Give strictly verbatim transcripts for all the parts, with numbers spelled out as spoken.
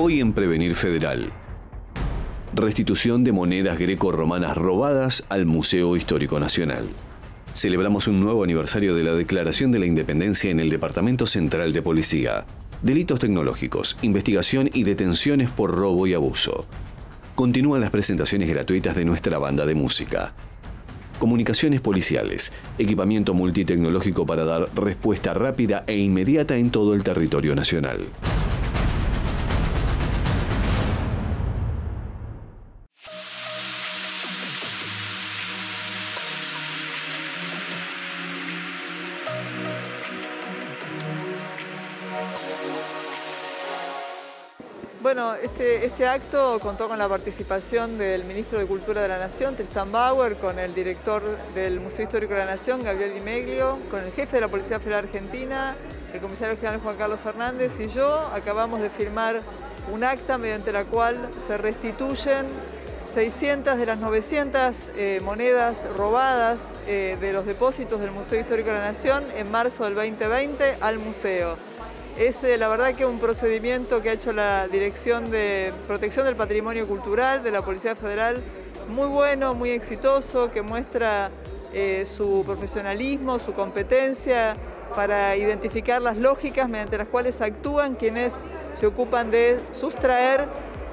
hoy en Prevenir Federal. Restitución de monedas greco-romanas robadas al Museo Histórico Nacional. Celebramos un nuevo aniversario de la Declaración de la Independencia en el Departamento Central de Policía. Delitos tecnológicos, investigación y detenciones por robo y abuso. Continúan las presentaciones gratuitas de nuestra banda de música. Comunicaciones policiales, equipamiento multitecnológico para dar respuesta rápida e inmediata en todo el territorio nacional. Bueno, este, este acto contó con la participación del Ministro de Cultura de la Nación, Tristan Bauer, con el director del Museo Histórico de la Nación, Gabriel Dimeglio, con el jefe de la Policía Federal Argentina, el comisario general Juan Carlos Hernández y yo. Acabamos de firmar un acta mediante la cual se restituyen seiscientas de las novecientas eh, monedas robadas eh, de los depósitos del Museo Histórico de la Nación en marzo del veinte veinte al museo. Es eh, la verdad que un procedimiento que ha hecho la Dirección de Protección del Patrimonio Cultural de la Policía Federal muy bueno, muy exitoso, que muestra eh, su profesionalismo, su competencia para identificar las lógicas mediante las cuales actúan quienes se ocupan de sustraer,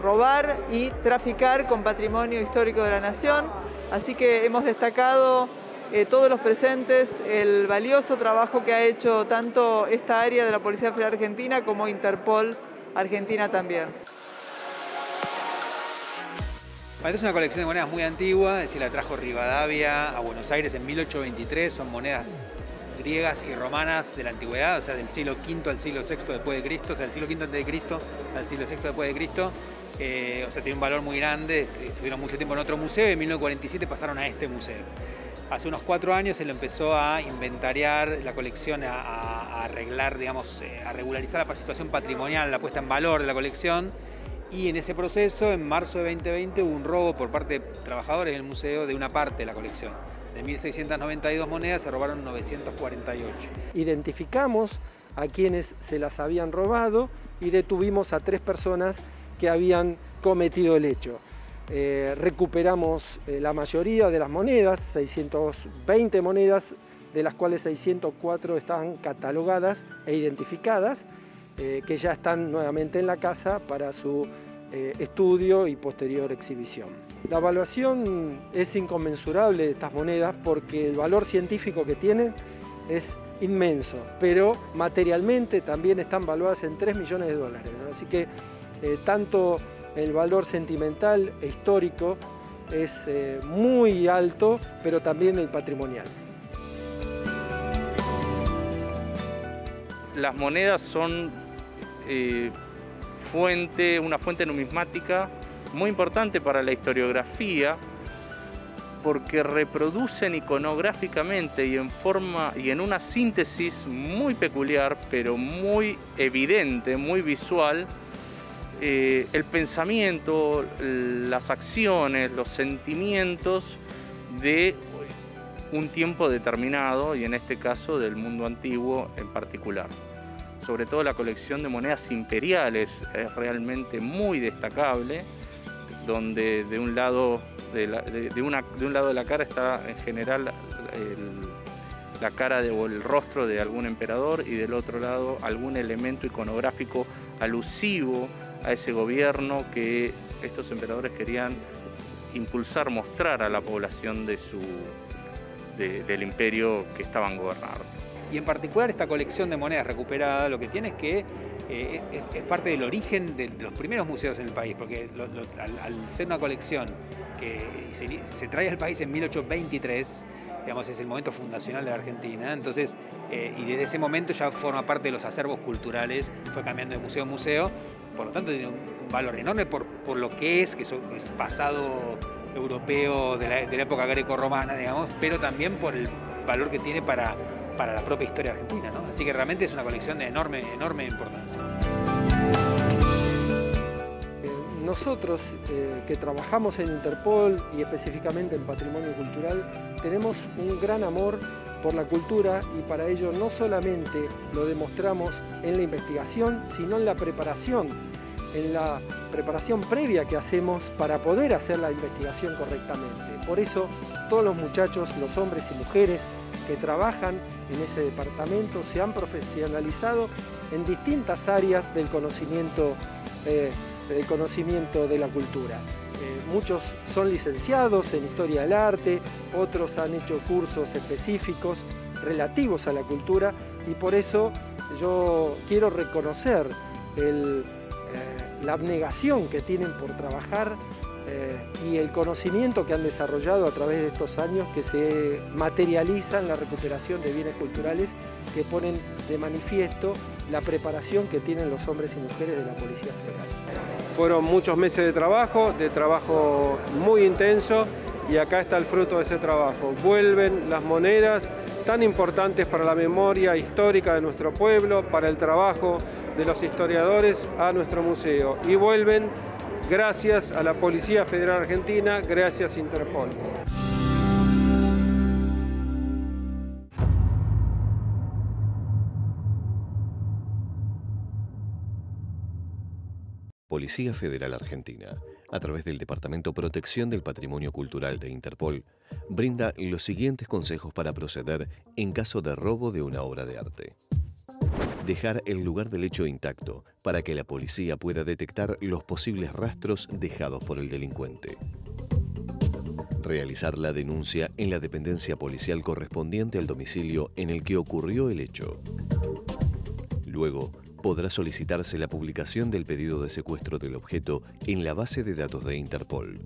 robar y traficar con patrimonio histórico de la nación. Así que hemos destacado Eh, todos los presentes, el valioso trabajo que ha hecho tanto esta área de la Policía Federal Argentina como Interpol Argentina también. Esta es una colección de monedas muy antigua, es decir, la trajo Rivadavia a Buenos Aires en mil ochocientos veintitrés, son monedas griegas y romanas de la antigüedad, o sea, del siglo quinto al siglo sexto después de Cristo, o sea, del siglo quinto antes de Cristo al siglo sexto después de Cristo. Eh, o sea, tiene un valor muy grande, estuvieron mucho tiempo en otro museo y en mil novecientos cuarenta y siete pasaron a este museo. Hace unos cuatro años se lo empezó a inventariar la colección, a, a arreglar, digamos, a regularizar la situación patrimonial, la puesta en valor de la colección. Y en ese proceso, en marzo de veinte veinte, hubo un robo por parte de trabajadores del museo de una parte de la colección. De mil seiscientas noventa y dos monedas se robaron novecientas cuarenta y ocho. Identificamos a quienes se las habían robado y detuvimos a tres personas que habían cometido el hecho. Eh, recuperamos eh, la mayoría de las monedas, seiscientas veinte monedas, de las cuales seiscientas cuatro están catalogadas e identificadas, eh, que ya están nuevamente en la casa para su eh, estudio y posterior exhibición. La evaluación es inconmensurable de estas monedas porque el valor científico que tienen es inmenso, pero materialmente también están valuadas en tres millones de dólares, ¿no? Así que eh, tanto el valor sentimental e histórico es eh, muy alto, pero también el patrimonial. Las monedas son eh, fuente, una fuente numismática muy importante para la historiografía porque reproducen iconográficamente y en forma y en una síntesis muy peculiar, pero muy evidente, muy visual, Eh, el pensamiento, las acciones, los sentimientos de un tiempo determinado y en este caso del mundo antiguo en particular. Sobre todo la colección de monedas imperiales es realmente muy destacable, donde de un lado de, la, de, de, una, de, un lado de la cara está en general el, la cara de, o el rostro de algún emperador y del otro lado algún elemento iconográfico alusivo a ese gobierno que estos emperadores querían impulsar, mostrar a la población de su, de, del imperio que estaban gobernando. Y en particular esta colección de monedas recuperadas lo que tiene es que eh, es, es parte del origen de los primeros museos en el país, porque lo, lo, al, al ser una colección que se, se trae al país en mil ochocientos veintitrés, digamos, es el momento fundacional de la Argentina, entonces, eh, y desde ese momento ya forma parte de los acervos culturales, fue cambiando de museo a museo, por lo tanto tiene un valor enorme por, por lo que es, que es un pasado europeo de la, de la época greco-romana, digamos, pero también por el valor que tiene para, para la propia historia argentina, ¿no? Así que realmente es una colección de enorme, enorme importancia. Nosotros eh, que trabajamos en Interpol y específicamente en Patrimonio Cultural tenemos un gran amor por la cultura y para ello no solamente lo demostramos en la investigación, sino en la preparación en la preparación previa que hacemos para poder hacer la investigación correctamente. Por eso, todos los muchachos, los hombres y mujeres que trabajan en ese departamento se han profesionalizado en distintas áreas del conocimiento, eh, del conocimiento de la cultura. Eh, muchos son licenciados en Historia del Arte, otros han hecho cursos específicos relativos a la cultura, y por eso yo quiero reconocer el, eh, la abnegación que tienen por trabajar eh, y el conocimiento que han desarrollado a través de estos años, que se materializa en la recuperación de bienes culturales que ponen de manifiesto la preparación que tienen los hombres y mujeres de la Policía Federal. Fueron muchos meses de trabajo, de trabajo muy intenso, y acá está el fruto de ese trabajo. Vuelven las monedas tan importantes para la memoria histórica de nuestro pueblo, para el trabajo de los historiadores a nuestro museo. Y vuelven gracias a la Policía Federal Argentina, gracias a Interpol. Policía Federal Argentina, a través del Departamento Protección del Patrimonio Cultural de Interpol, brinda los siguientes consejos para proceder en caso de robo de una obra de arte. Dejar el lugar del hecho intacto para que la policía pueda detectar los posibles rastros dejados por el delincuente. Realizar la denuncia en la dependencia policial correspondiente al domicilio en el que ocurrió el hecho. Luego, podrá solicitarse la publicación del pedido de secuestro del objeto en la base de datos de Interpol.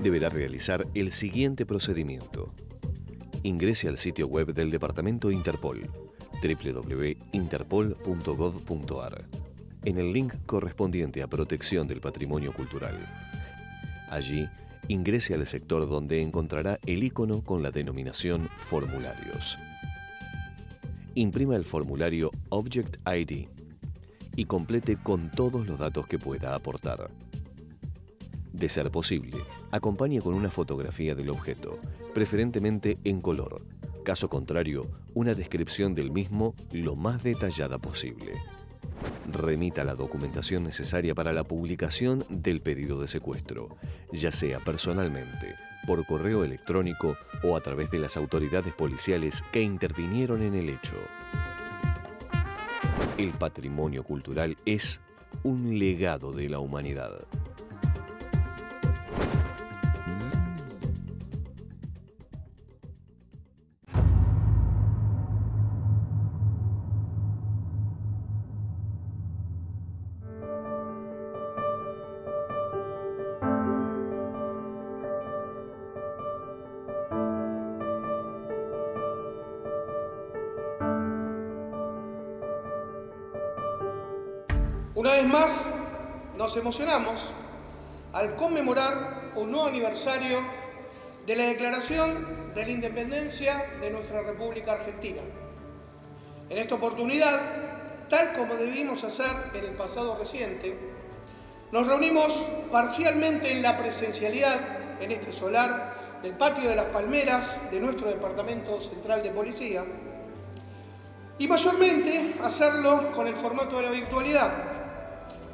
Deberá realizar el siguiente procedimiento. Ingrese al sitio web del Departamento Interpol, w w w punto interpol punto gov punto ar, en el link correspondiente a Protección del Patrimonio Cultural. Allí, ingrese al sector donde encontrará el icono con la denominación Formularios. Imprima el formulario Object I D y complete con todos los datos que pueda aportar. De ser posible, acompañe con una fotografía del objeto, preferentemente en color. Caso contrario, una descripción del mismo lo más detallada posible. Remita la documentación necesaria para la publicación del pedido de secuestro, ya sea personalmente, por correo electrónico o a través de las autoridades policiales que intervinieron en el hecho. El patrimonio cultural es un legado de la humanidad. Una vez más, nos emocionamos al conmemorar un nuevo aniversario de la declaración de la independencia de nuestra República Argentina. En esta oportunidad, tal como debimos hacer en el pasado reciente, nos reunimos parcialmente en la presencialidad en este solar del Patio de las Palmeras de nuestro Departamento Central de Policía, y mayormente hacerlo con el formato de la virtualidad,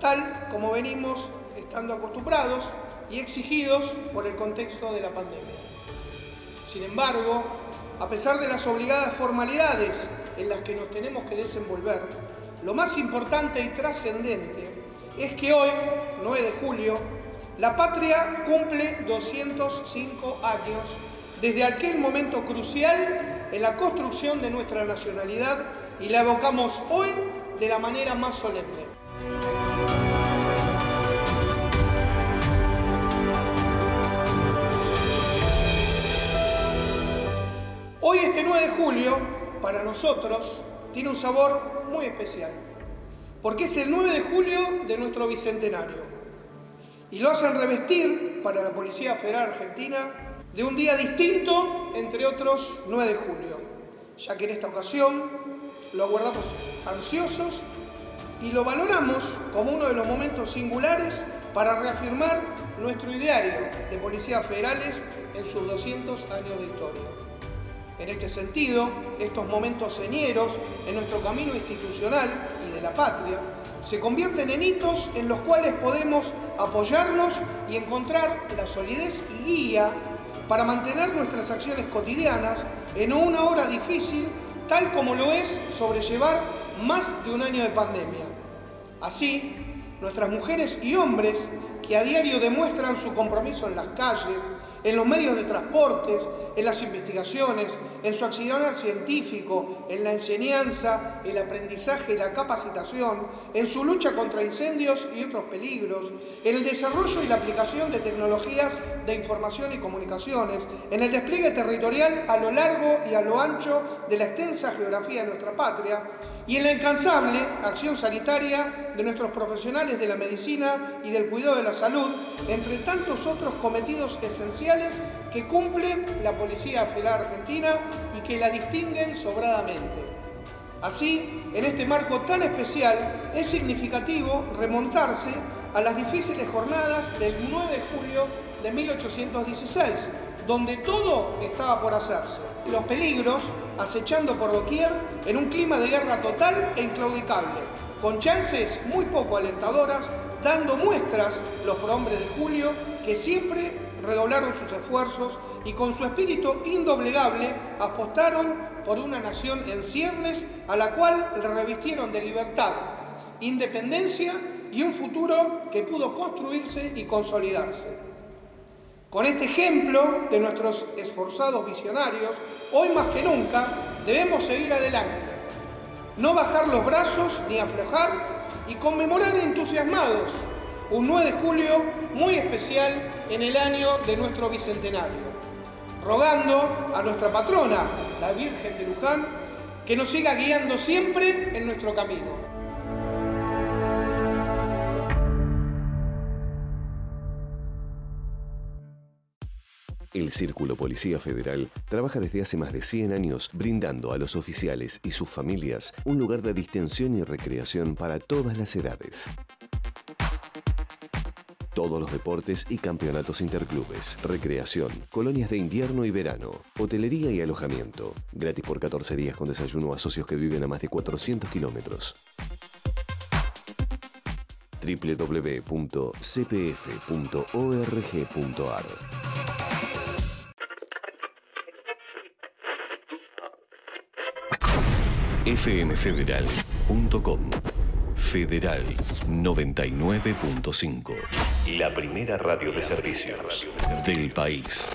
tal como venimos estando acostumbrados y exigidos por el contexto de la pandemia. Sin embargo, a pesar de las obligadas formalidades en las que nos tenemos que desenvolver, lo más importante y trascendente es que hoy, nueve de julio, la patria cumple doscientos cinco años desde aquel momento crucial en la construcción de nuestra nacionalidad, y la evocamos hoy de la manera más solemne. Hoy, este nueve de julio, para nosotros tiene un sabor muy especial, porque es el nueve de julio de nuestro bicentenario, y lo hacen revestir para la Policía Federal Argentina de un día distinto, entre otros nueve de julio, ya que en esta ocasión lo aguardamos ansiosos y lo valoramos como uno de los momentos singulares para reafirmar nuestro ideario de policías federales en sus doscientos años de historia. En este sentido, estos momentos señeros en nuestro camino institucional y de la patria se convierten en hitos en los cuales podemos apoyarnos y encontrar la solidez y guía para mantener nuestras acciones cotidianas en una hora difícil, tal como lo es sobrellevar más de un año de pandemia. Así, nuestras mujeres y hombres que a diario demuestran su compromiso en las calles, en los medios de transportes, en las investigaciones, en su accionar científico, en la enseñanza, el aprendizaje y la capacitación, en su lucha contra incendios y otros peligros, en el desarrollo y la aplicación de tecnologías de información y comunicaciones, en el despliegue territorial a lo largo y a lo ancho de la extensa geografía de nuestra patria, y en la incansable acción sanitaria de nuestros profesionales de la medicina y del cuidado de la salud, entre tantos otros cometidos esenciales que cumple la Policía Federal Argentina y que la distinguen sobradamente. Así, en este marco tan especial, es significativo remontarse a las difíciles jornadas del nueve de julio de mil ochocientos dieciséis, donde todo estaba por hacerse. Los peligros acechando por doquier en un clima de guerra total e inclaudicable, con chances muy poco alentadoras, dando muestras los prohombres de Julio que siempre redoblaron sus esfuerzos y con su espíritu indoblegable apostaron por una nación en ciernes a la cual le revistieron de libertad, independencia y un futuro que pudo construirse y consolidarse. Con este ejemplo de nuestros esforzados visionarios, hoy más que nunca debemos seguir adelante, no bajar los brazos ni aflojar y conmemorar entusiasmados un nueve de julio muy especial en el año de nuestro bicentenario, rogando a nuestra patrona, la Virgen de Luján, que nos siga guiando siempre en nuestro camino. El Círculo Policía Federal trabaja desde hace más de cien años brindando a los oficiales y sus familias un lugar de distensión y recreación para todas las edades. Todos los deportes y campeonatos interclubes, recreación, colonias de invierno y verano, hotelería y alojamiento. Gratis por catorce días con desayuno a socios que viven a más de cuatrocientos kilómetros. w w w punto c p f punto org punto ar f m federal punto com Federal noventa y nueve punto cinco. La primera radio de servicios del país.